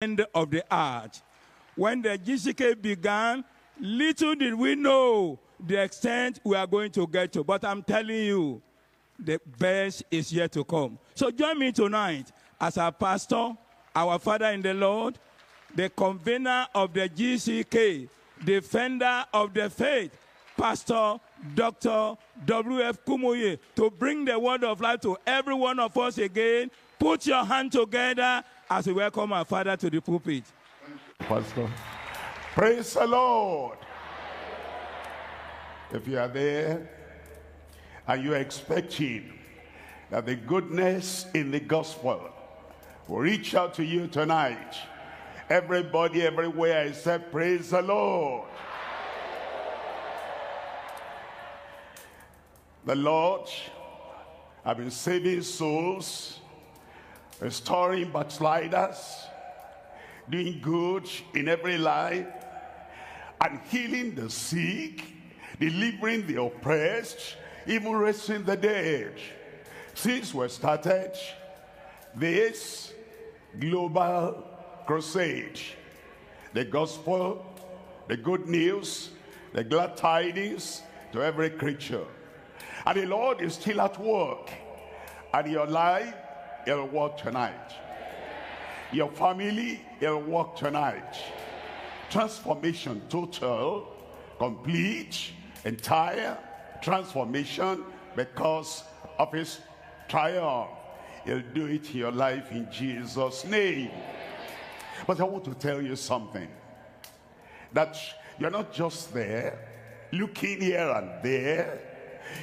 end of the earth. When the GCK began, little did we know the extent we are going to get to. But I'm telling you, the best is yet to come. So join me tonight as our pastor, our father in the Lord, the convener of the GCK, defender of the faith, Pastor Dr. WF Kumuyi, to bring the word of life to every one of us again. Put your hand together as we welcome our father to the pulpit. Pastor, praise the Lord. If you are there and you are expecting that the goodness in the gospel will reach out to you tonight, everybody, everywhere, except praise the Lord. The Lord has been saving souls, restoring backsliders, doing good in every life, and healing the sick, delivering the oppressed, even raising the dead. Since we started this global crusade, the gospel, the good news, the glad tidings to every creature. And the Lord is still at work. And your life, it'll work tonight. Your family, it'll work tonight. Transformation, total, complete, entire transformation because of his triumph. He'll do it in your life in Jesus' name. But I want to tell you something, that you're not just there looking here and there.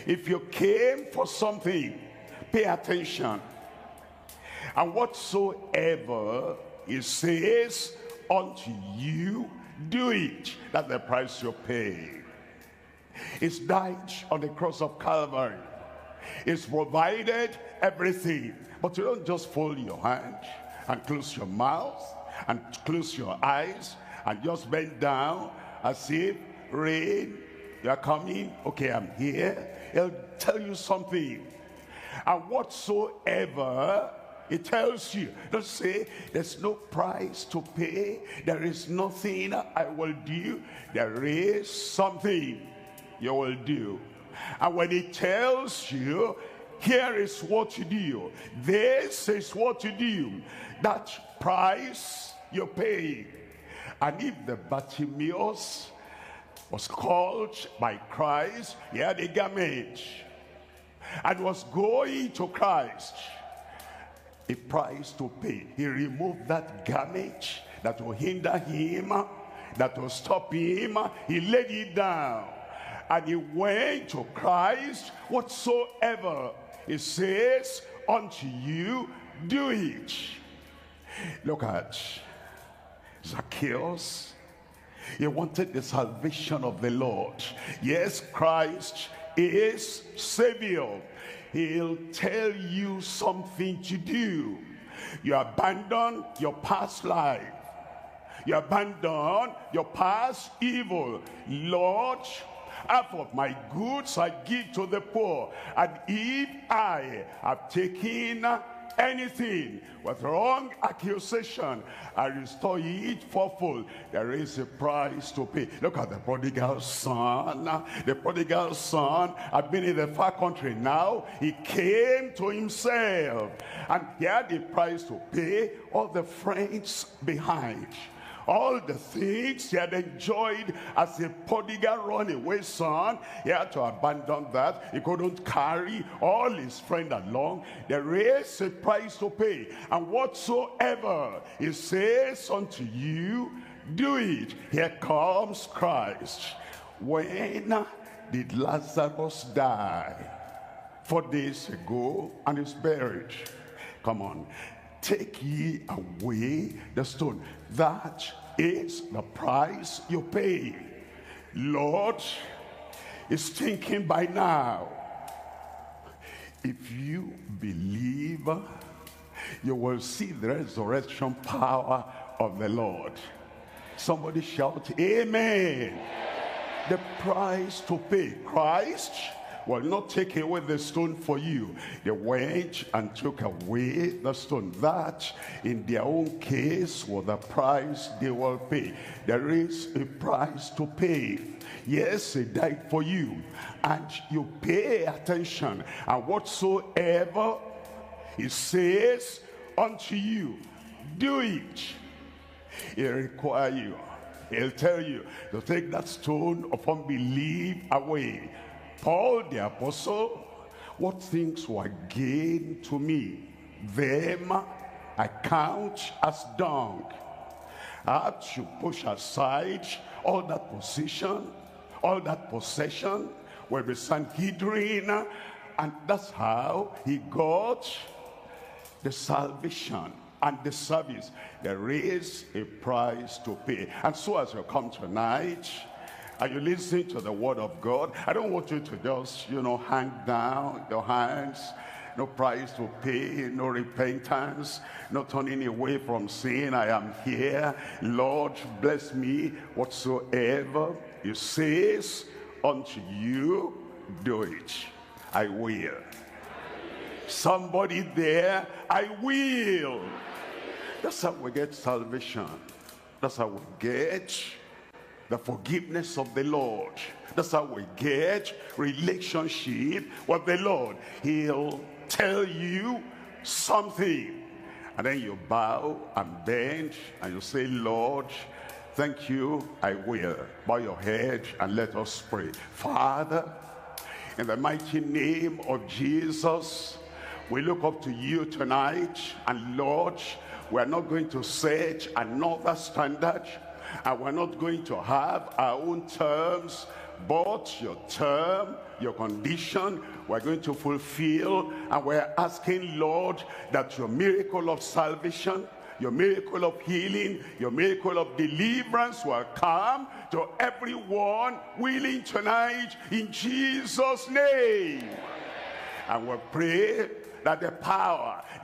If you came for something, pay attention. And whatsoever he says unto you, do it. That's the price you pay. It's died on the cross of Calvary. It's provided everything. But you don't just fold your hand and close your mouth and close your eyes and just bend down as if rain, you are coming, okay, I'm here. He'll tell you something. And whatsoever he tells you, don't say, there's no price to pay. There is nothing I will do. There is something you will do. And when he tells you, here is what you do, this is what you do, that price you pay. And if the Bartimaeus was called by Christ, he had a garment and was going to Christ, a price to pay. He removed that garment that will hinder him, that will stop him. He laid it down and he went to Christ. Whatsoever he says unto you, do it. Look at Zacchaeus. He wanted the salvation of the Lord. Yes, Christ is Savior. He'll tell you something to do. You abandon your past life. You abandon your past evil. Lord, half of my goods I give to the poor. And if I have taken anything with wrong accusation, I restore it fourfold. There is a price to pay. Look at the prodigal son. The prodigal son had been in the far country. Now he came to himself and he had a price to pay. All the friends behind, all the things he had enjoyed as a prodigal runaway son, he had to abandon that. He couldn't carry all his friends along. There is a price to pay. And whatsoever he says unto you, do it. Here comes Christ. When did Lazarus die? 4 days ago, and is buried. Come on. Take ye away the stone. That is the price you pay. Lord, it's thinking by now. If you believe, you will see the resurrection power of the Lord. Somebody shout, amen. The price to pay. Christ will not take away the stone for you. They went and took away the stone. That, in their own case, was the price they will pay. There is a price to pay. Yes, he died for you, and you pay attention. And whatsoever he says unto you, do it. He'll require you. He'll tell you to take that stone of unbelief away. Paul the apostle, what things were gained to me, them I count as dung. I had to push aside all that position, all that possession, where the Sanhedrin, and that's how he got the salvation and the service. There is a price to pay. And so as you come tonight and you listen to the word of God, I don't want you to just, you know, hang down your hands. No price to pay, no repentance, no turning away from sin. I am here, Lord, bless me. Whatsoever he says unto you, do it. I will. Somebody there, I will. That's how we get salvation. That's how we get the forgiveness of the Lord. That's how we get relationship with the Lord. He'll tell you something, and then you bow and bend and you say, Lord, thank you, I will. Bow your head and let us pray. Father, in the mighty name of Jesus, we look up to you tonight, and Lord, we are not going to set another standard, and we're not going to have our own terms, but your term, your condition, we're going to fulfill. And we're asking, Lord, that your miracle of salvation, your miracle of healing, your miracle of deliverance will come to everyone willing tonight, in Jesus' name. And we'll pray that the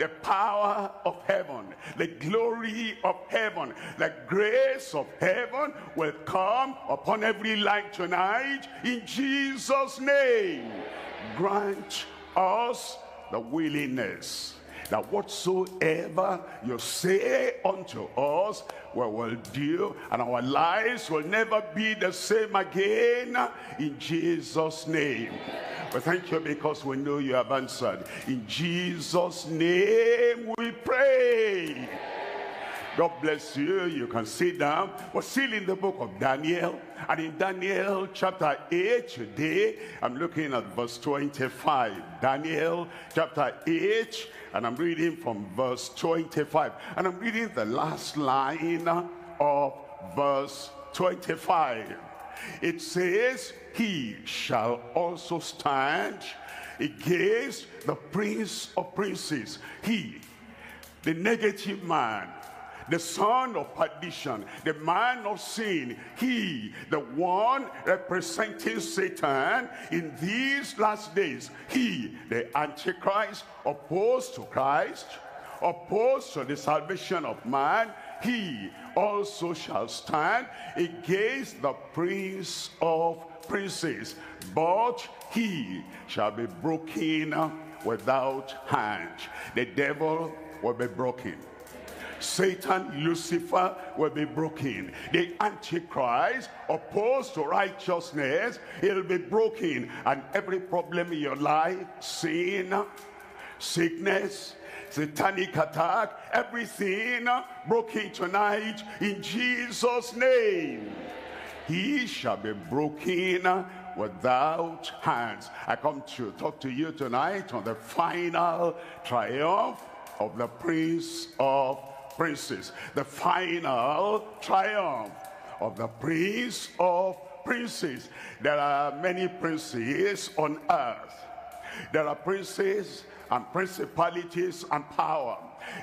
power of heaven, the glory of heaven, the grace of heaven will come upon every life tonight, in Jesus' name. Grant us the willingness that whatsoever you say unto us, we will do, and our lives will never be the same again, in Jesus' name. We thank you because we know you have answered. In Jesus' name we pray. God bless you. You can sit down. We're still in the book of Daniel, and in Daniel chapter 8 today, I'm looking at verse 25. Daniel chapter 8, and I'm reading from verse 25, and I'm reading the last line of verse 25. It says, he shall also stand against the prince of princes. He, the negative man, the son of perdition, the man of sin, he, the one representing Satan in these last days, he, the Antichrist, opposed to Christ, opposed to the salvation of man, he also shall stand against the prince of princes, but he shall be broken without hand. The devil will be broken. Satan, Lucifer, will be broken. The Antichrist, opposed to righteousness, he'll be broken. And every problem in your life, sin, sickness, satanic attack, everything broken tonight, in Jesus' name. He shall be broken without hands. I come to talk to you tonight on the final triumph of the prince of princes, the final triumph of the prince of princes. There are many princes on earth. There are princes and principalities and power.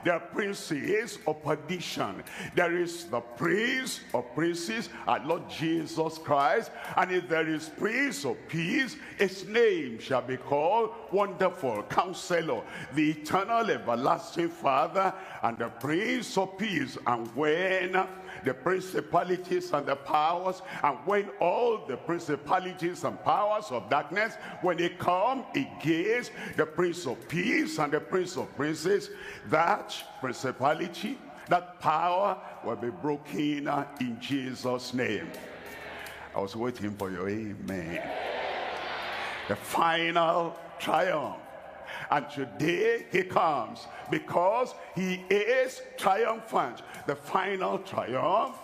There are praises of perdition. There is the praise of praises, our Lord Jesus Christ. And if there is praise of peace, his name shall be called Wonderful Counselor, the Eternal Everlasting Father, and the praise of peace. And when the principalities and the powers, and when all the principalities and powers of darkness, when they come against the Prince of Peace and the Prince of Princes, that principality, that power will be broken in Jesus' name. I was waiting for your amen. The final triumph. And today he comes because he is triumphant. The final triumph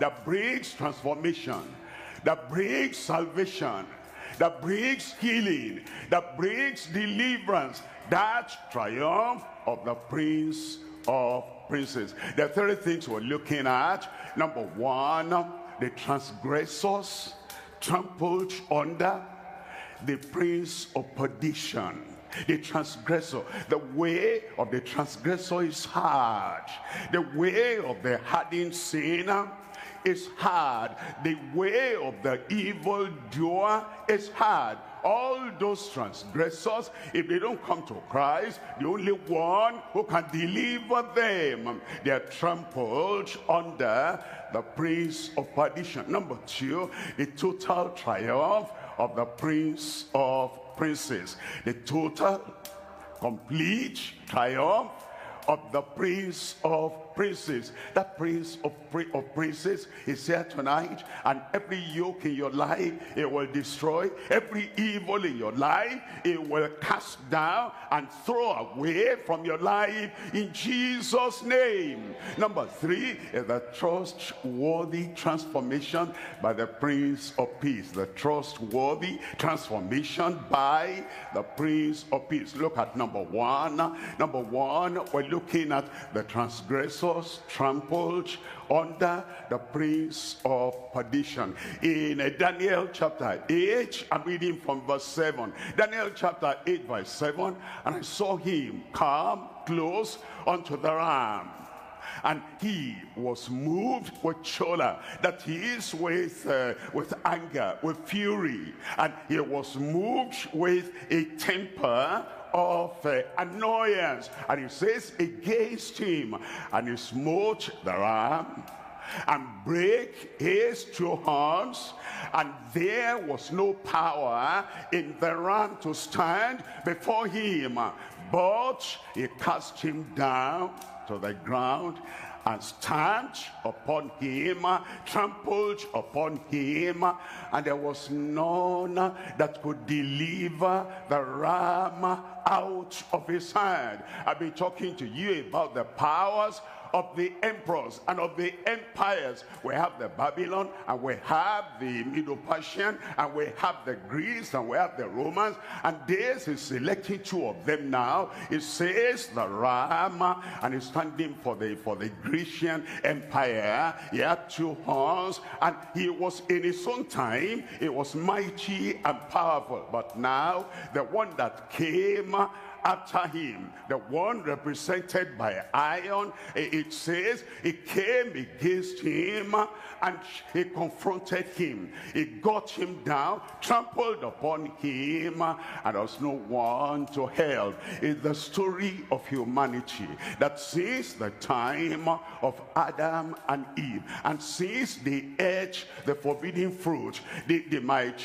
that brings transformation, that brings salvation, that brings healing, that brings deliverance. That triumph of the Prince of Princes. There are three things we're looking at. Number one, the transgressors trampled under the prince of perdition. The transgressor, the way of the transgressor is hard. The way of the hardened sinner is hard. The way of the evildoer is hard. All those transgressors, if they don't come to Christ, the only one who can deliver them, they are trampled under the prince of perdition. Number two, the total triumph of the Prince of Princes. The total, complete triumph of the Prince of Princes. That Prince of Princes is here tonight, and every yoke in your life, it will destroy. Every evil in your life, it will cast down and throw away from your life in Jesus' name. Number three is the trustworthy transformation by the Prince of Peace. The trustworthy transformation by the Prince of Peace. Look at number one. Number one, we're looking at the transgressor trampled under the prince of perdition. In Daniel chapter 8, I'm reading from verse 7. Daniel chapter 8 verse 7, and I saw him come close unto the ram, and he was moved with choler, that is with anger, with fury, and he was moved with a temper of annoyance. And he says, against him, and he smote the ram and break his two horns, and there was no power in the ram to stand before him, but he cast him down to the ground and stamped upon him, trampled upon him, and there was none that could deliver the ram out of his hand. I've been talking to you about the powers of the emperors and of the empires. We have the Babylon, and we have the Middle Persian, and we have the Greeks, and we have the Romans. And this is selecting two of them now. It says the ram, and it's standing for the Grecian Empire. He had two horns, and he was in his own time, it was mighty and powerful. But now the one that came after him, the one represented by iron, it says he came against him and he confronted him. He got him down, trampled upon him, and there was no one to help. It's the story of humanity, that since the time of Adam and Eve, and since they ate the forbidden fruit, they might,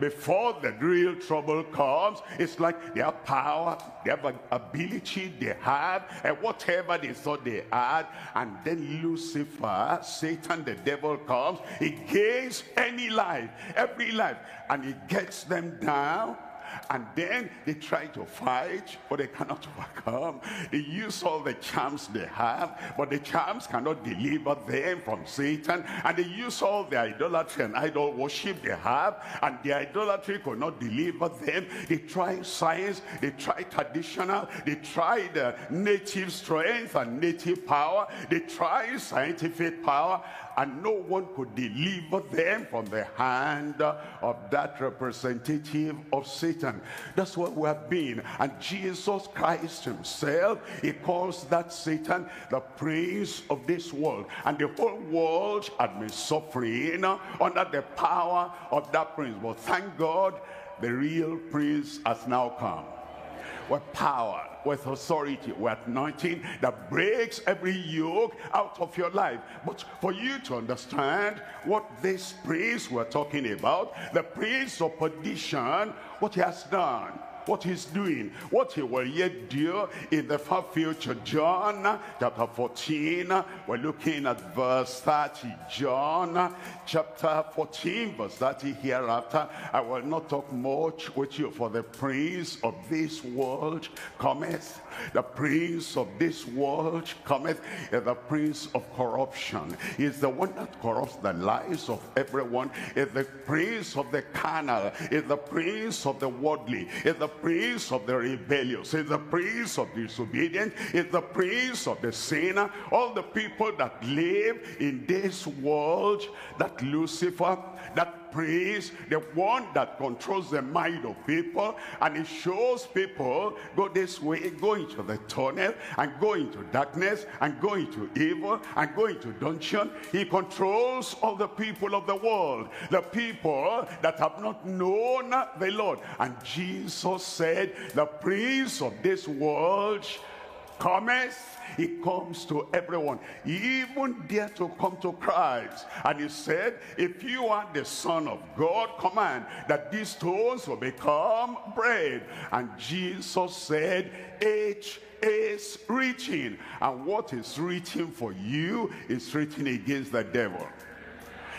before the real trouble comes, it's like their power, they have an ability, they had and whatever they thought they had, and then Lucifer, Satan, the devil, comes against any life, every life, and he gets them down. And then they try to fight, but they cannot overcome. They use all the charms they have, but the charms cannot deliver them from Satan. And they use all the idolatry and idol worship they have, and the idolatry could not deliver them. They try science, they try traditional, they try the native strength and native power, they try scientific power, and no one could deliver them from the hand of that representative of Satan. Satan. That's what we have been. And Jesus Christ himself, he calls that Satan the prince of this world. And the whole world had been suffering under the power of that prince. But thank God, the real prince has now come. With power, with authority, with anointing that breaks every yoke out of your life. But for you to understand what this prince we're talking about, the prince of perdition, what he has done, what he's doing, what he will yet do in the far future. John chapter 14, we're looking at verse 30. John chapter 14, verse 30 hereafter. I will not talk much with you, for the prince of this world cometh. The prince of this world cometh, is the prince of corruption. Is the one that corrupts the lives of everyone. Is the prince of the carnal. Is the prince of the worldly. Is the prince of the rebellious. Is the prince of the disobedient. Is the prince of the sinner. All the people that live in this world, that Lucifer, that prince, the one that controls the mind of people, and it shows people go this way, go into the tunnel, and go into darkness, and go into evil, and go into dungeon. He controls all the people of the world, the people that have not known the Lord. And Jesus said, the prince of this world cometh. He comes to everyone, even dare to come to Christ. And he said, if you are the Son of God, command that these stones will become bread. And Jesus said, it is written. And what is written for you is written against the devil.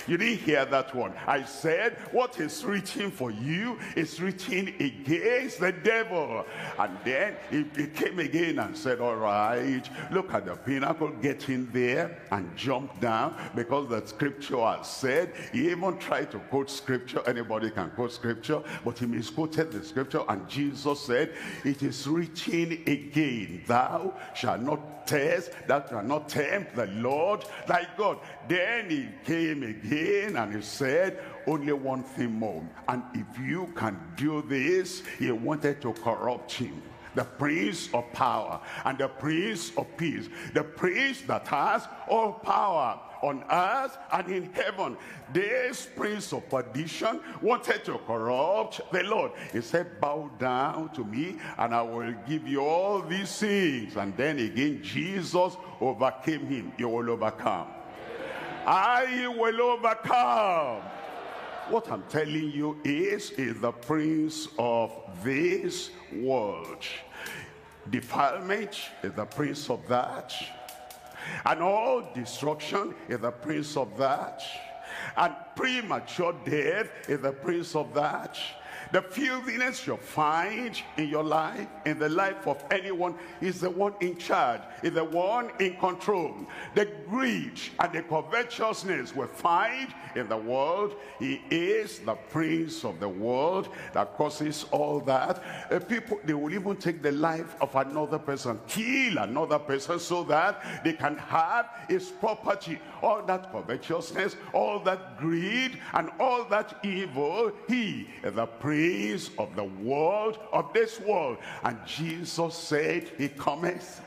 You didn't hear that one. I said, what is written for you is written against the devil. And then he came again and said, all right, look at the pinnacle, get in there and jump down, because the scripture has said. He even tried to quote scripture. Anybody can quote scripture, but he misquoted the scripture. And Jesus said, it is written again, thou shalt not test, thou shalt not tempt the Lord thy God. Then he came again, and he said, only one thing more, and if you can do this. He wanted to corrupt him, the prince of power and the prince of peace, the prince that has all power on earth and in heaven. This prince of perdition wanted to corrupt the Lord. He said, bow down to me and I will give you all these things. And then again, Jesus overcame him. You will overcome. I will overcome. What I'm telling you is the prince of this world. Defilement is the prince of that. And all destruction is the prince of that. And premature death is the prince of that. The filthiness you find in your life, in the life of anyone, is the one in charge, is the one in control. The greed and the covetousness we find in the world, he is the prince of the world that causes all that. People, they will even take the life of another person, kill another person so that they can have his property. All that covetousness, all that greed, and all that evil, he is the prince of the world, of this world. And Jesus said, he cometh,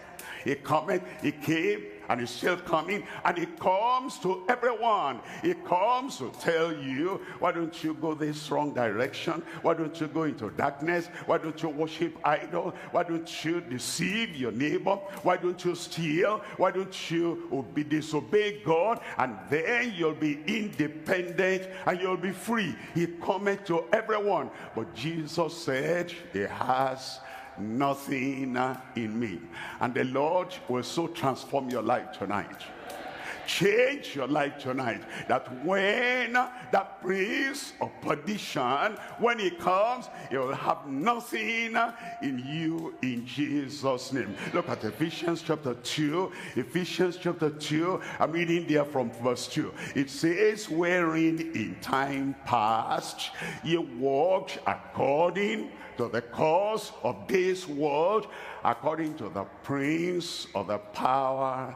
he cometh, he came, and he's still coming, and he comes to everyone. He comes to tell you, why don't you go this wrong direction? Why don't you go into darkness? Why don't you worship idol? Why don't you deceive your neighbor? Why don't you steal? Why don't you disobey God? And then you'll be independent and you'll be free. He cometh to everyone. But Jesus said, he has nothing in me. And the Lord will so transform your life tonight, change your life tonight, that when that prince of perdition, when he comes, you'll have nothing in you, in Jesus' name. Look at Ephesians chapter 2. Ephesians chapter 2, I'm reading there from verse 2. It says, wherein in time past you walked according to the course of this world, according to the prince of the power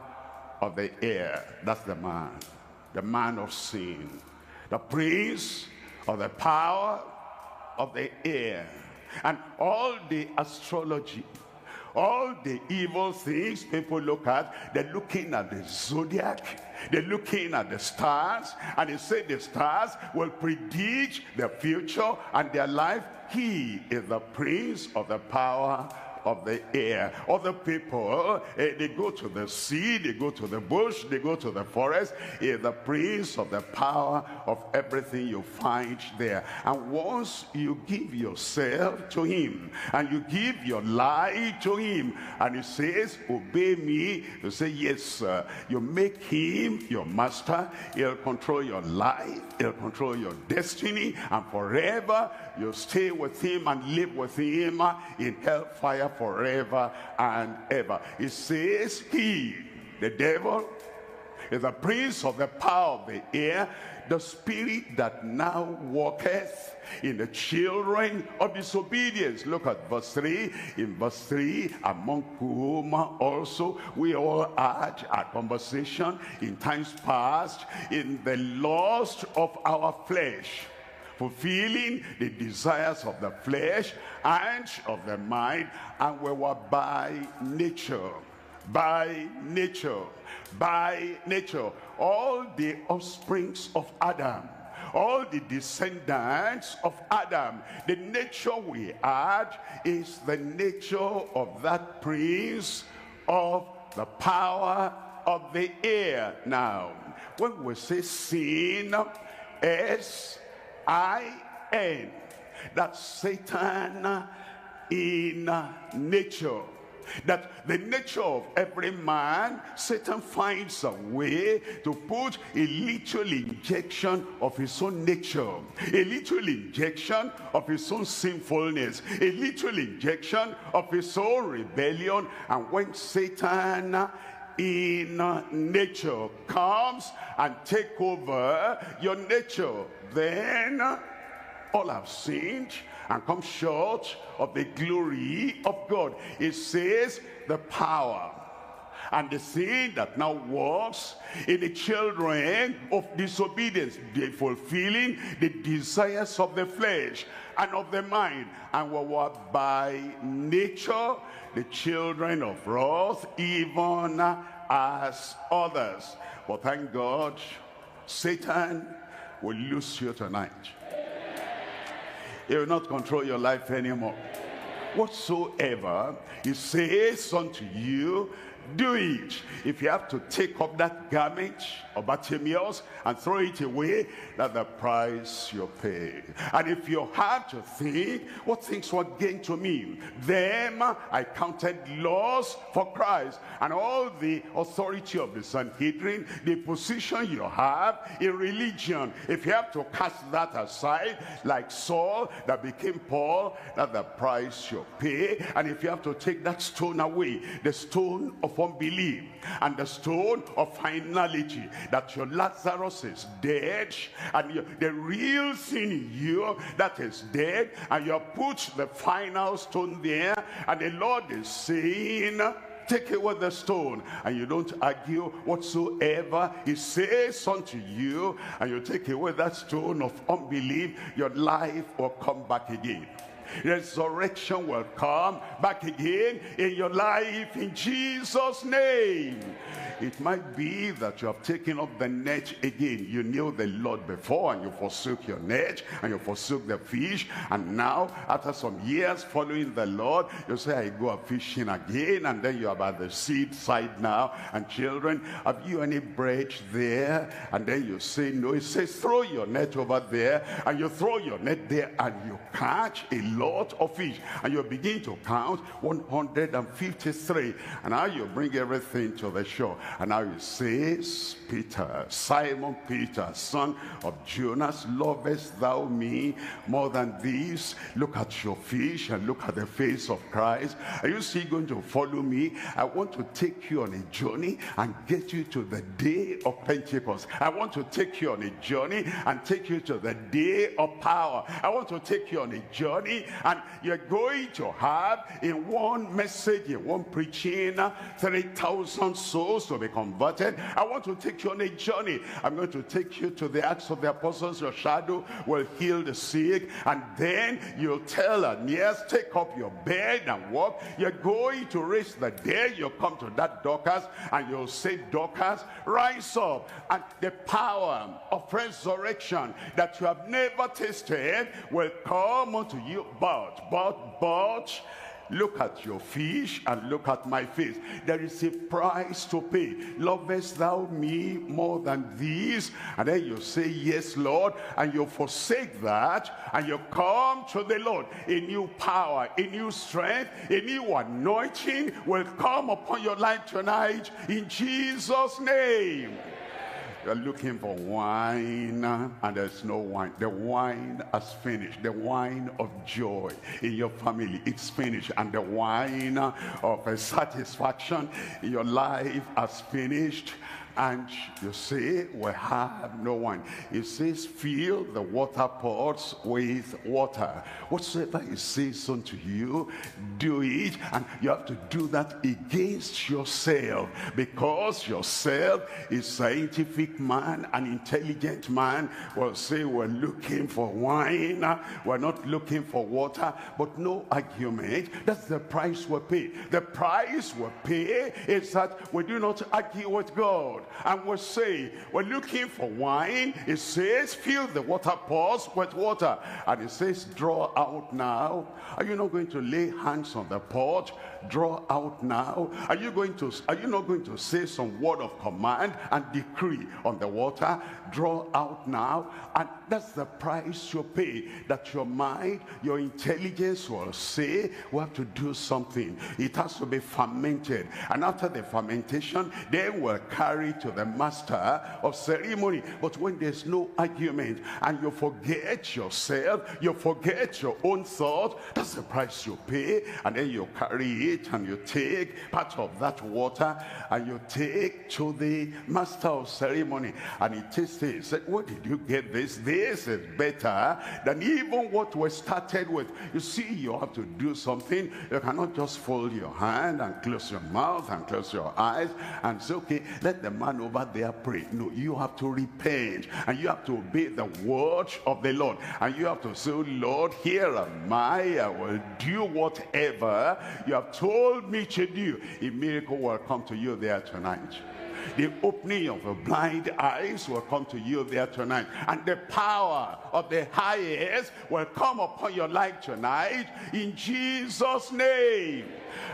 of the air. That's the man of sin, the prince of the power of the air. And all the astrology, all the evil things people look at, they're looking at the zodiac, they're looking at the stars, and they say the stars will predict their future and their life. He is the prince of the power of the air. Other people, they go to the sea, they go to the bush, they go to the forest. He is the prince of the power of everything you find there. And once you give yourself to him and you give your life to him, and he says, obey me, you say yes sir. You make him your master. He'll control your life, he'll control your destiny, and forever you stay with him and live with him in hellfire forever and ever. It says he, the devil, is the prince of the power of the air, the spirit that now walketh in the children of disobedience. Look at verse 3. In verse 3, among whom also we all had our conversation in times past in the lust of our flesh, fulfilling the desires of the flesh and of the mind, and we were by nature, by nature, by nature, all the offsprings of Adam, all the descendants of Adam. The nature we had is the nature of that prince of the power of the air. Now, when we say sin, S-I-N, that Satan in nature, that the nature of every man, Satan finds a way to put a little injection of his own nature, a little injection of his own sinfulness, a little injection of his own rebellion. And when Satan in nature comes and take over your nature, then all have sinned and come short of the glory of God. It says the power and the sin that now works in the children of disobedience, they fulfilling the desires of the flesh and of the mind, and we were by nature the children of wrath, even as others. But thank God, Satan will lose you tonight. He will not control your life anymore. Whatsoever he says unto you, do it. If you have to take up that garment of Bartimaeus and throw it away, that's the price you pay. And if you have to think, what things were gained to me, them I counted loss for Christ. And all the authority of the Sanhedrin, the position you have in religion, if you have to cast that aside, like Saul that became Paul, that's the price you pay. And if you have to take that stone away, the stone of unbelief and the stone of finality, that your Lazarus is dead, and the real sin in you that is dead, and you put the final stone there, and the Lord is saying, take away the stone. And you don't argue. Whatsoever he says unto you, and you take away that stone of unbelief, your life will come back again. Resurrection will come back again in your life in Jesus' name. It might be that you have taken up the net again. You knew the Lord before and you forsook your net and you forsook the fish, and now after some years following the Lord, you say, I go fishing again. And then you are by the seaside now, and children, have you any bread there? And then you say no. It says throw your net over there, and you throw your net there, and you catch a lot of fish, and you begin to count 153, and now you bring everything to the shore. And now you say, Peter, Simon Peter, son of Jonas, lovest thou me more than these? Look at your fish and look at the face of Christ. Are you still going to follow me? I want to take you on a journey and get you to the day of Pentecost. I want to take you on a journey and take you to the day of power. I want to take you on a journey and you're going to have in one message, in one preaching, 3,000 souls to be converted. I want to take you on a journey. I'm going to take you to the Acts of the Apostles. Your shadow will heal the sick, and then you'll tell her, yes, take up your bed and walk. You're going to raise the dead. You'll come to that Dorcas and you'll say, Dorcas, rise up, and the power of resurrection that you have never tasted will come unto you. But look at your fish and look at my face. There is a price to pay. Lovest thou me more than these? And then you say, yes, Lord, and you forsake that, and you come to the Lord. A new power, a new strength, a new anointing will come upon your life tonight in Jesus' name. You're looking for wine, and there's no wine. The wine has finished. The wine of joy in your family, it's finished. And the wine of satisfaction in your life has finished. And you say, we have no wine. It says, fill the water pots with water. Whatsoever it says unto you, do it. And you have to do that against yourself, because yourself is scientific man, an intelligent man will say, we're looking for wine, we're not looking for water. But no argument. That's the price we pay. The price we pay is that we do not argue with God. And we say, we're looking for wine. It says, fill the water pots with water. And it says, draw out now. Are you not going to lay hands on the pot? Draw out now. Are you not going to say some word of command and decree on the water? Draw out now. And that's the price you pay, that your mind, your intelligence will say, we have to do something. It has to be fermented. And after the fermentation, they will carry to the master of ceremony. But when there's no argument and you forget yourself, you forget your own thought, that's the price you pay. And then you carry it and you take part of that water and you take to the master of ceremony, and he tastes it. He said, what did you get this? This is better than even what we started with. You see, you have to do something. You cannot just fold your hand and close your mouth and close your eyes and say, okay, let the man over there pray. No, you have to repent, and you have to obey the word of the Lord, and you have to say, Lord, here am I will do whatever you have told me to do. A miracle will come to you there tonight. The opening of the blind eyes will come to you there tonight. And the power of the highest will come upon your life tonight in Jesus' name.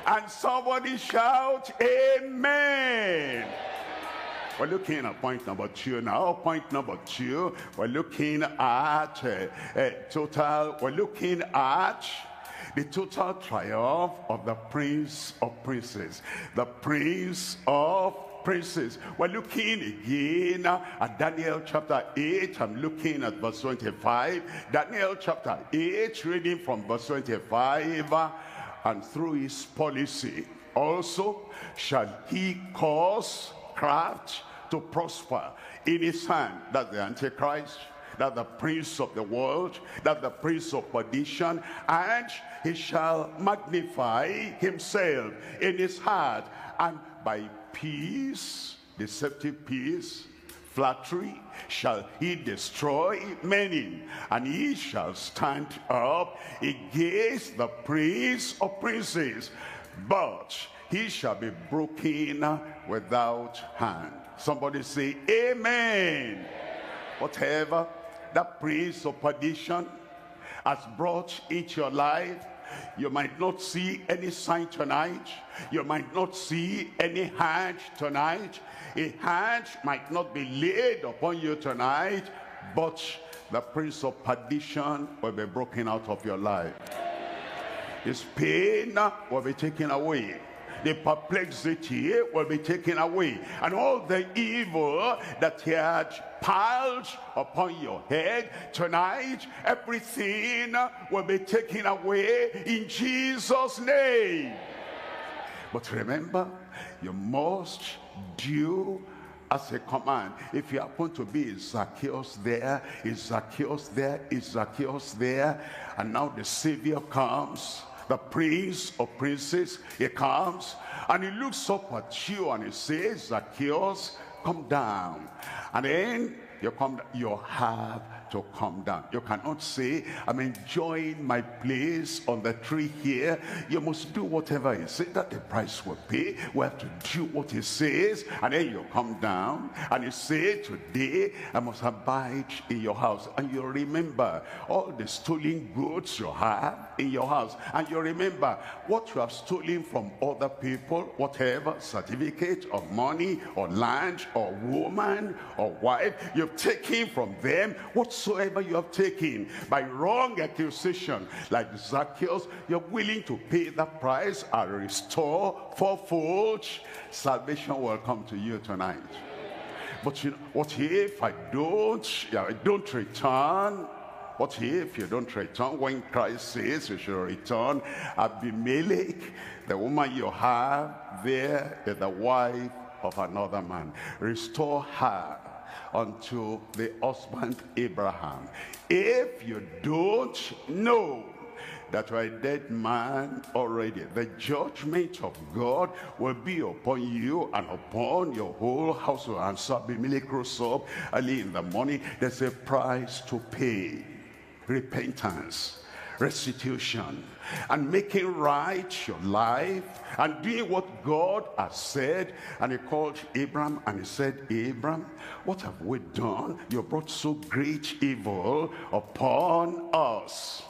And somebody shout, amen. We're looking at point number two now. Point number two, we're looking at the total triumph of the Prince of Princes. The Prince of Princes. We're looking again at Daniel chapter 8. I'm looking at verse 25. Daniel chapter 8, reading from verse 25. And through his policy also shall he cause craft to prosper in his hand. That's the Antichrist, that the prince of the world, that the prince of perdition. And he shall magnify himself in his heart, and by peace, deceptive peace, flattery, shall he destroy many. And he shall stand up against the prince of princes, but he shall be broken without hand. Somebody say, amen. Amen. Whatever that prince of perdition has brought into your life, you might not see any sign tonight. You might not see any hand tonight. A hand might not be laid upon you tonight, but the prince of perdition will be broken out of your life. His pain will be taken away. The perplexity will be taken away. And all the evil that he had piled upon your head tonight, everything will be taken away in Jesus' name. But remember, you must do as a command. If you happen to be Zacchaeus there, is Zacchaeus there, is Zacchaeus there, and now the Savior comes, the Prince of Princes, he comes, and he looks up at you and he says, Zacchaeus, come down. And then you come, you have to come down. You cannot say, I'm enjoying my place on the tree here. You must do whatever he says. That the price will pay. We have to do what he says. And then you come down and you say, today I must abide in your house. And you remember all the stolen goods you have in your house. And you remember what you have stolen from other people, whatever certificate or money or land or woman or wife you've taken from them, whatsoever you have taken by wrong accusation, like Zacchaeus, you're willing to pay that price and restore fourfold. Salvation will come to you tonight. But you know, what if I don't return? What if you don't return? When Christ says you should return, Abimelech, the woman you have there is the wife of another man. Restore her unto the husband Abraham. If you don't know that you are a dead man already, the judgment of God will be upon you and upon your whole household. And so Abimelech rose up early in the morning. There's a price to pay. Repentance, restitution, and making right your life and doing what God has said. And he called Abram and he said, Abram, what have we done? You brought so great evil upon us.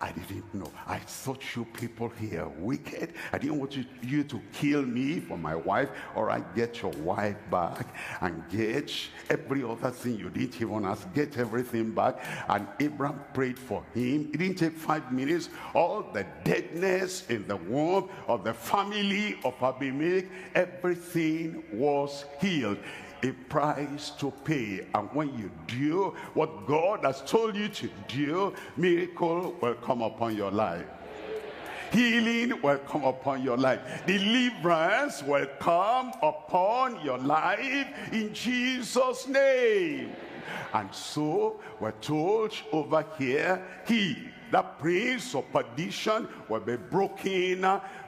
I didn't know. I thought you people here are wicked. I didn't want you to kill me for my wife. All right, get your wife back and get every other thing you didn't even ask. Get everything back. And Abraham prayed for him. It didn't take 5 minutes. All the deadness in the womb of the family of Abimelech, everything was healed. A price to pay. And when you do what God has told you to do, miracle will come upon your life. Healing will come upon your life. Deliverance will come upon your life in Jesus' name. And so we're told over here, he, the prince of perdition, will be broken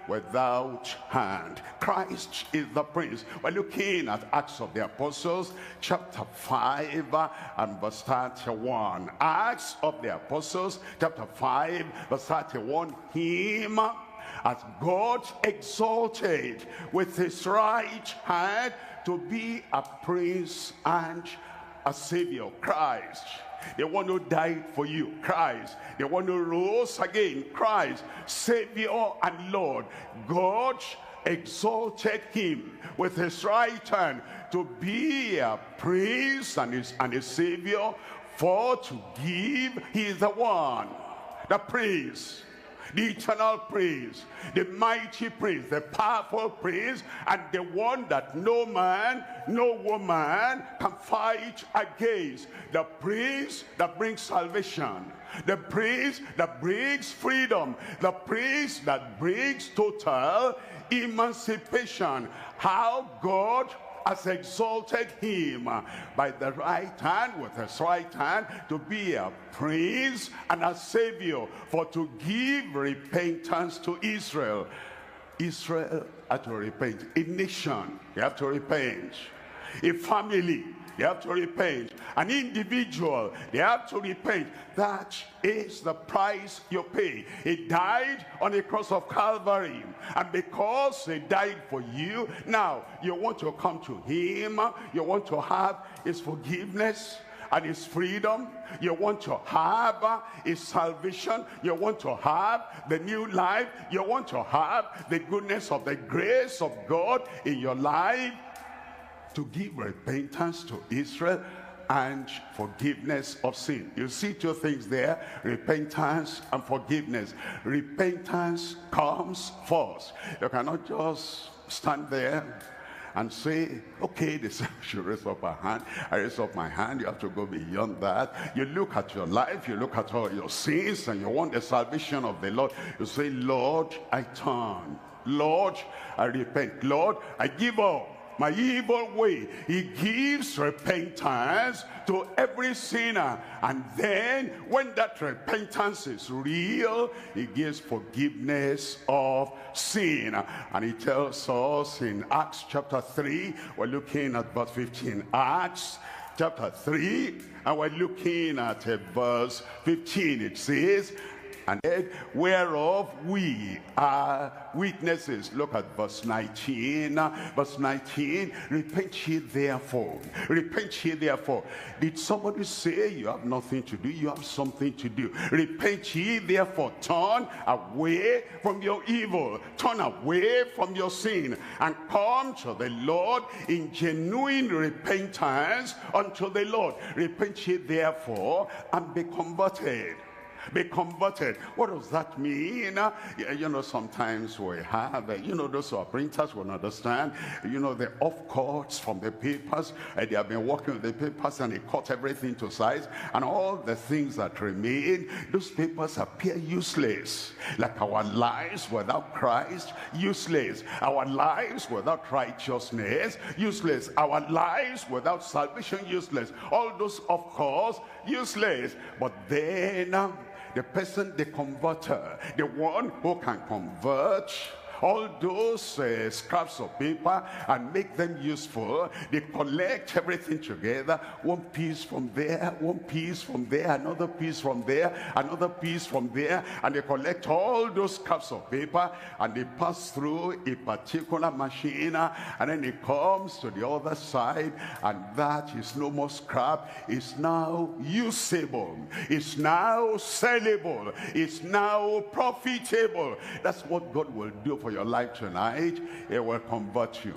without hand. Christ is the prince. We're looking at Acts of the Apostles, chapter 5 and verse 31. Acts of the Apostles, chapter 5, verse 31. Him as God exalted with his right hand to be a prince and a savior, Christ. The one who died for you, Christ. The one who rose again, Christ. Savior and Lord. God exalted him with his right hand to be a prince and a savior, for to give. He is the one, the prince, the eternal prince, the mighty prince, the powerful prince, and the one that no man, no woman can fight against. The prince that brings salvation, the prince that brings freedom, the prince that brings total emancipation. How God has exalted him by the right hand, with his right hand, to be a prince and a savior, for to give repentance to Israel. Israel had to repent. A nation, you have to repent. A family, they have to repent. An individual, they have to repent. That is the price you pay. He died on the cross of Calvary. And because he died for you, now you want to come to him. You want to have his forgiveness and his freedom. You want to have his salvation. You want to have the new life. You want to have the goodness of the grace of God in your life. To give repentance to Israel and forgiveness of sin. You see two things there, repentance and forgiveness. Repentance comes first. You cannot just stand there and say, okay, they said I should raise up a hand. I raise up my hand. You have to go beyond that. You look at your life, you look at all your sins, and you want the salvation of the Lord. You say, Lord, I turn. Lord, I repent. Lord, I give up. my evil way. He gives repentance to every sinner. And then when that repentance is real, he gives forgiveness of sin. And he tells us in Acts chapter 3, we're looking at verse 15. Acts chapter 3, and we're looking at verse 15. It says, and whereof we are witnesses. Look at verse 19. Verse 19, repent ye therefore. Repent ye therefore. Did somebody say you have nothing to do? You have something to do. Repent ye therefore. Turn away from your evil. Turn away from your sin. And come to the Lord in genuine repentance unto the Lord. Repent ye therefore and be converted. Be converted. What does that mean? You know, sometimes we have, you know, those who are printers will understand, you know, the off cuts from the papers, and they have been working with the papers and they cut everything to size, and all the things that remain, those papers appear useless. Like our lives without Christ, useless. Our lives without righteousness, useless. Our lives without salvation, useless. All those off cuts, useless. But then the person, the converter, the one who can convert all those scraps of paper and make them useful. They collect everything together, one piece from there, one piece from there, another piece from there, another piece from there, and they collect all those scraps of paper and they pass through a particular machine, and then it comes to the other side, and that is no more scrap. It's now usable, it's now sellable, it's now profitable. That's what God will do for your life tonight. It will convert you.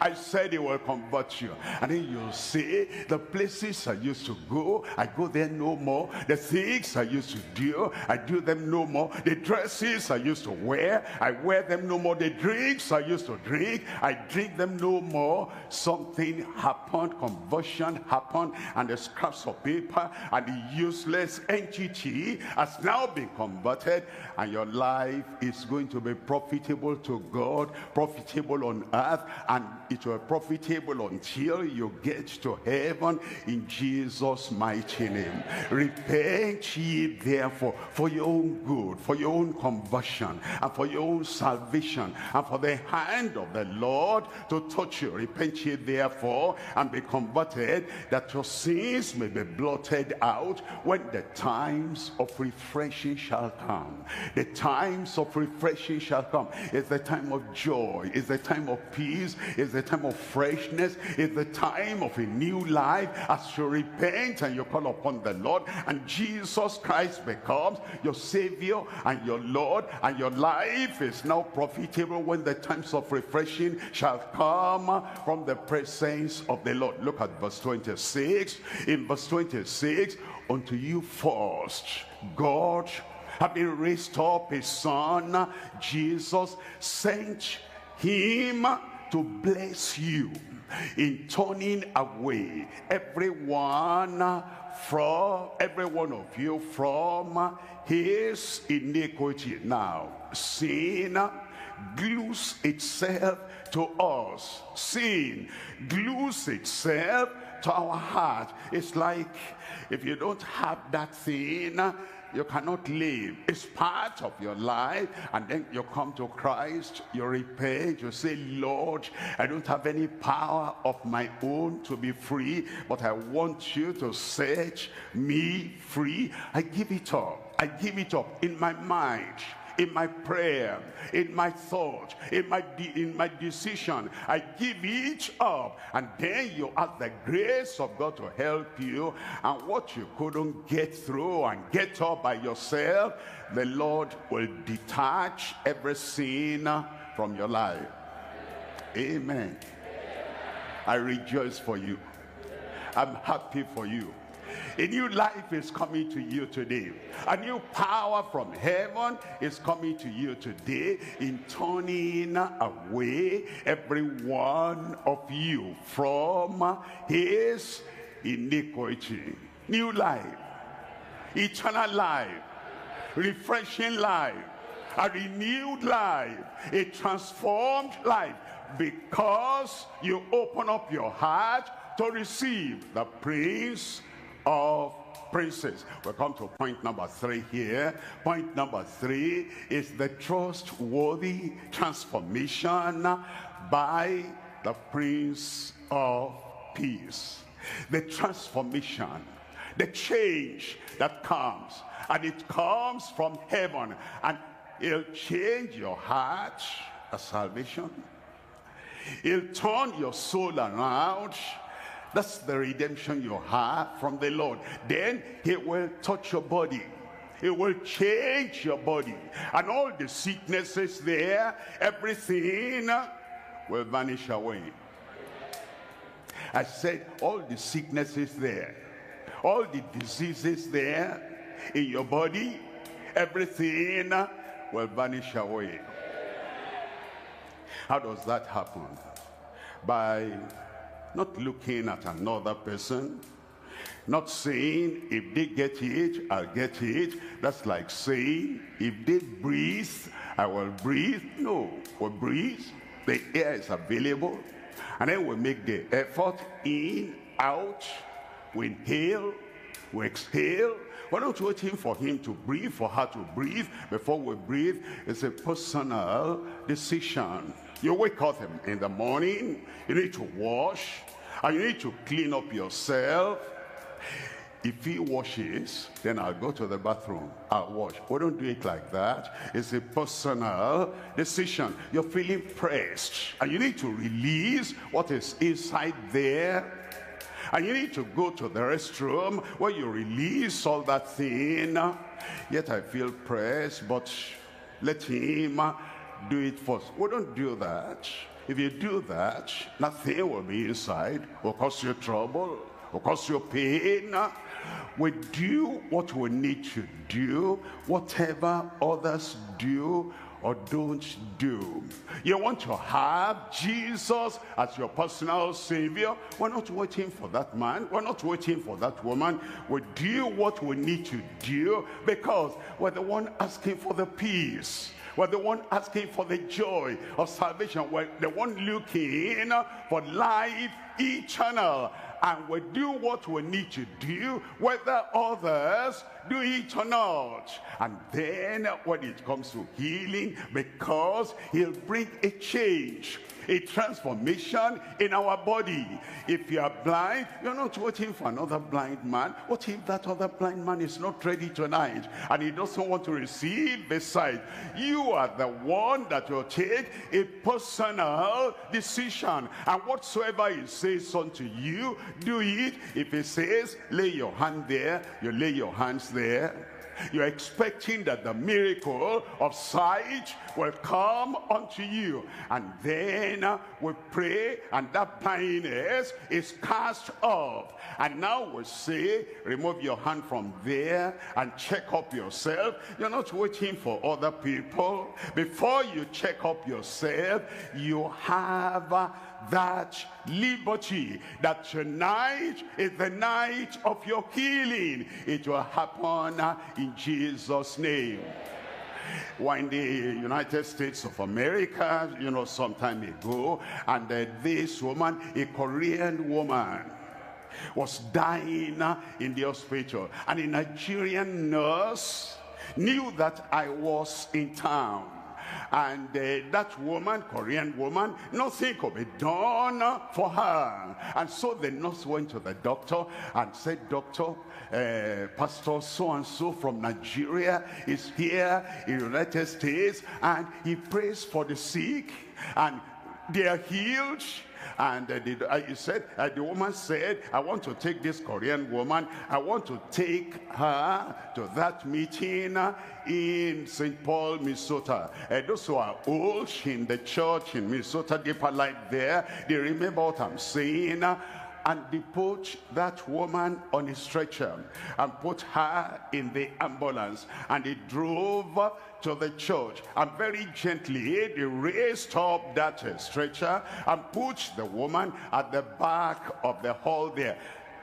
I said it will convert you. And then you'll say, the places I used to go, I go there no more. The things I used to do, I do them no more. The dresses I used to wear, I wear them no more. The drinks I used to drink, I drink them no more. Something happened, conversion happened, and the scraps of paper and the useless entity has now been converted, and your life is going to be profitable to God, profitable on earth, and it will be profitable until you get to heaven in Jesus' mighty name. Repent ye therefore, for your own good, for your own conversion, and for your own salvation, and for the hand of the Lord to touch you. Repent ye therefore and be converted, that your sins may be blotted out, when the times of refreshing shall come. The times of refreshing shall come. It's the time of joy, it's the time of peace, it's the time of freshness, it's the time of a new life. As you repent and you call upon the Lord, and Jesus Christ becomes your Savior and your Lord, and your life is now profitable when the times of refreshing shall come from the presence of the Lord. Look at verse 26. In verse 26, unto you first God, having raised up his Son Jesus, sent him to bless you in turning away every one of you from his iniquity. Now, sin glues itself to us. Sin glues itself to our heart. It's like if you don't have that thing, you cannot live. It's part of your life. And then you come to Christ, you repent, you say, Lord, I don't have any power of my own to be free, but I want you to set me free. I give it up. I give it up in my mind, in my prayer, in my thought, in my decision. I give it up. And then you ask the grace of God to help you, and what you couldn't get through and get up by yourself, the Lord will detach every sin from your life. Amen. I rejoice for you. I'm happy for you. A new life is coming to you today. A new power from heaven is coming to you today in turning away every one of you from his iniquity. New life, eternal life, refreshing life, a renewed life, a transformed life. because you open up your heart to receive the Prince of Princes. We'll come to point number 3 here. Point number 3 is the trustworthy transformation by the Prince of Peace. The transformation, the change that comes, and it comes from heaven, and it'll change your heart as salvation. It'll turn your soul around. That's the redemption you have from the Lord. Then he will touch your body. It will change your body, and all the sicknesses there, everything will vanish away. I said all the sicknesses there, all the diseases there in your body, everything will vanish away. How does that happen? By not looking at another person, not saying, if they get it, I'll get it. That's like saying, if they breathe, I will breathe. No, we'll breathe. The air is available. And then we make the effort in, out. We inhale, we exhale. We're not waiting for him to breathe, for her to breathe. Before we breathe, it's a personal decision. You wake up in the morning, you need to wash, and you need to clean up yourself. If he washes, then I'll go to the bathroom, I'll wash. We don't do it like that. It's a personal decision. You're feeling pressed, and you need to release what is inside there. And you need to go to the restroom where you release all that thing. Yet I feel pressed, but let him do it first. We don't do that. If you do that, nothing will be inside. It will cause you trouble. It will cause you pain. We do what we need to do, whatever others do or don't do. You want to have Jesus as your personal Savior. We're not waiting for that man. We're not waiting for that woman. We do what we need to do because we're the one asking for the peace. We're the one asking for the joy of salvation. We're the one looking for life eternal. And we do what we need to do, whether others do it or not. And then when it comes to healing, because he'll bring a change, a transformation in our body. If you are blind, you're not waiting for another blind man. What if that other blind man is not ready tonight, and he doesn't want to receive the sight? You are the one that will take a personal decision. And whatsoever he says unto you, do it. If he says, lay your hand there, you lay your hands there. You're expecting that the miracle of sight will come unto you. And then we pray, and that blindness is cast off. And now we say, remove your hand from there and check up yourself. You're not waiting for other people. Before you check up yourself, you have that liberty, that tonight is the night of your healing. It will happen in Jesus' name. We're in the United States of America, you know, some time ago, and this woman, a Korean woman, was dying in the hospital, and a Nigerian nurse knew that I was in town. And that woman, Korean woman, nothing could be done for her. And so the nurse went to the doctor and said, Doctor, Pastor so-and-so from Nigeria is here in the United States, and he prays for the sick, and they are healed. And the woman said, I want to take this Korean woman, I want to take her to that meeting in St. Paul, Minnesota. Those who are old in the church in Minnesota, Deeper Life there, they remember what I'm saying. And they put that woman on a stretcher and put her in the ambulance, and they drove to the church, and very gently they raised up that stretcher and put the woman at the back of the hall there.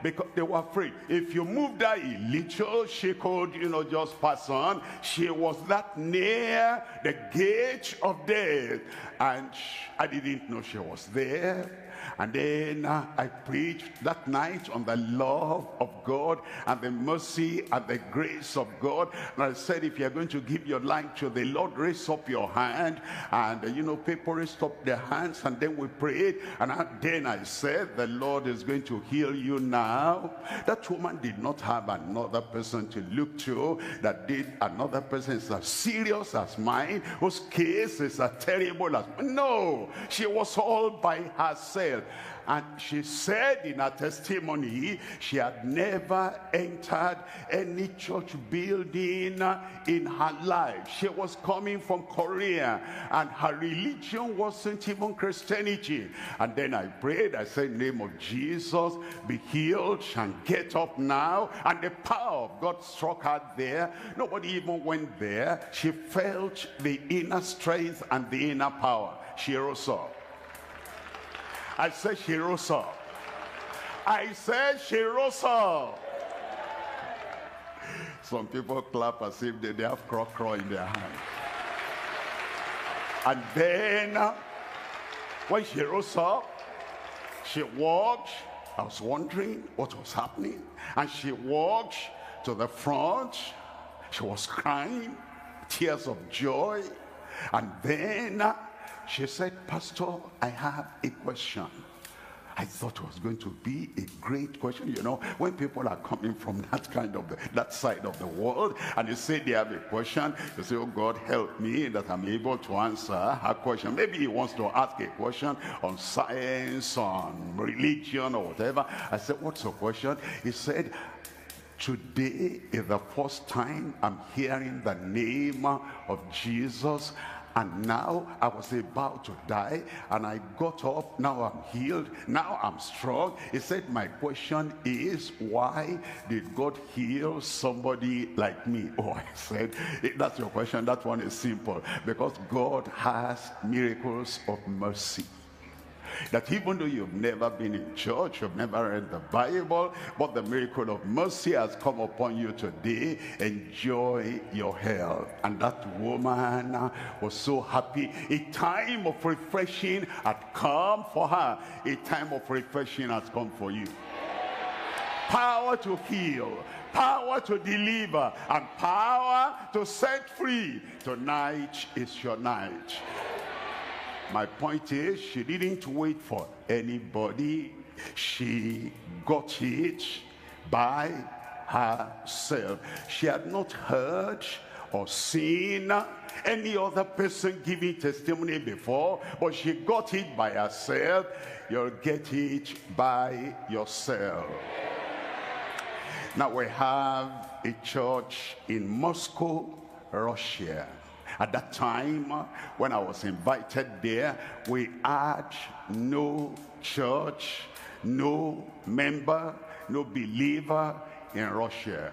because they were afraid. If you move that a little, she could, you know, just pass on. She was that near the gate of death, and I didn't know she was there. And then I preached that night on the love of God and the mercy and the grace of God. And I said, if you're going to give your life to the Lord, raise up your hand. And you know, people raised up their hands, and then we prayed. And then I said, the Lord is going to heal you now. That woman did not have another person to look to that did. Another person is as serious as mine, whose case is as terrible as mine. No, she was all by herself. And she said in her testimony, she had never entered any church building in her life. She was coming from Korea, and her religion wasn't even Christianity. And then I prayed, I said, in the name of Jesus, be healed and get up now. And the power of God struck her there. Nobody even went there. She felt the inner strength and the inner power. She rose up. I said, she rose up. I said, she rose up. Some people clap as if they have crow in their hand. And then, when she rose up, she walked. I was wondering what was happening. And she walked to the front. She was crying, tears of joy. And then, she said, Pastor, I have a question. I thought it was going to be a great question. You know, when people are coming from that side of the world, and they say they have a question, you say, oh God, help me that I'm able to answer her question. Maybe he wants to ask a question on science, on religion, or whatever. I said, what's your question? He said, today is the first time I'm hearing the name of Jesus. And now I was about to die, and I got up. Now I'm healed. Now I'm strong. He said, my question is, why did God heal somebody like me? Oh, I said, that's your question. That one is simple. Because God has miracles of mercy. That even though you've never been in church, you've never read the Bible, but the miracle of mercy has come upon you today. Enjoy your health. And that woman was so happy. A time of refreshing had come for her. A time of refreshing has come for you. Power to heal, power to deliver, and power to set free. Tonight is your night. My point is, she didn't wait for anybody. She got it by herself. She had not heard or seen any other person giving testimony before, but she got it by herself. You'll get it by yourself. Now we have a church in Moscow, Russia. At that time, when I was invited there, we had no church, no member, no believer in Russia.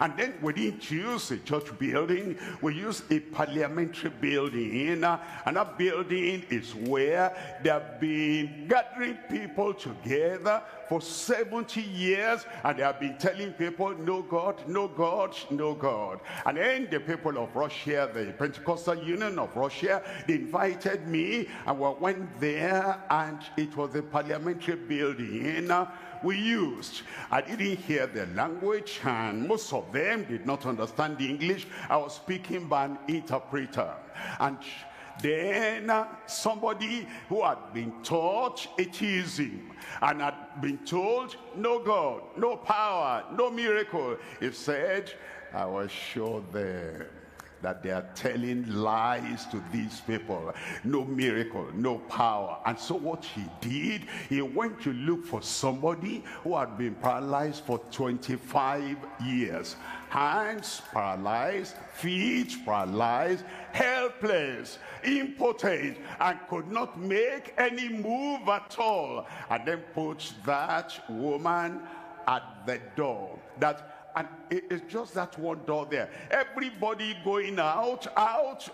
And then we didn't use a church building, we used a parliamentary building. And that building is where they have been gathering people together for 70 years. And they have been telling people, no God, no God, no God. And then the people of Russia, the Pentecostal Union of Russia, they invited me. And we went there, and it was a parliamentary building we used. I didn't hear their language, and most of them did not understand the English. I was speaking by an interpreter. And then somebody who had been taught atheism and had been told no God, no power, no miracle, he said, I was sure there that they are telling lies to these people. No miracle, no power. And so what he did, he went to look for somebody who had been paralyzed for 25 years. Hands paralyzed, feet paralyzed, helpless, impotent, and could not make any move at all. And then put that woman at the door. That and it's just that one door there. Everybody going out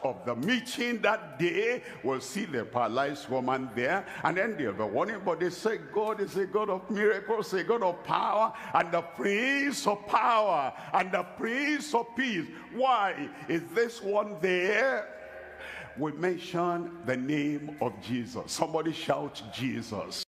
of the meeting that day will see the paralyzed woman there, and then they'll be warning, but they say God is a God of miracles, a God of power, and the Prince of Power, and the Prince of Peace. Why is this one there? We mention the name of Jesus. Somebody shout Jesus.